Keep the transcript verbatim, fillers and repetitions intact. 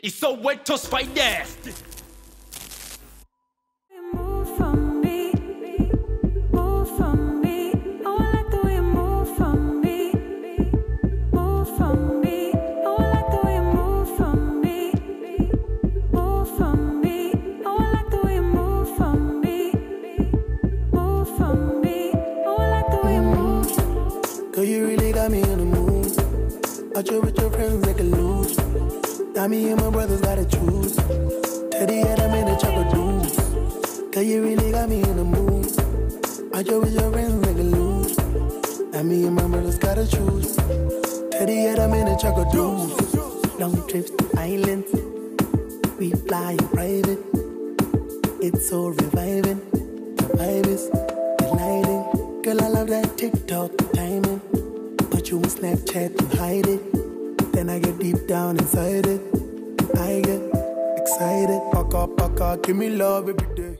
It's Soweto's Finest! I chill with your friends, they can lose. Now me and my brothers gotta choose. Teddy had them in the chocolate juice. Cause you really got me in the mood. I chill with your friends, they can lose. Now me and my brothers gotta choose. Teddy had them in the chocolate juice. Long trips to islands, we fly in private. It's so reviving. The vibe is delighting. Girl, I love that TikTok timing. But you on Snapchat, you hide it. Then I get deep down inside it. I get excited. Fuck up, fuck up, give me love every day.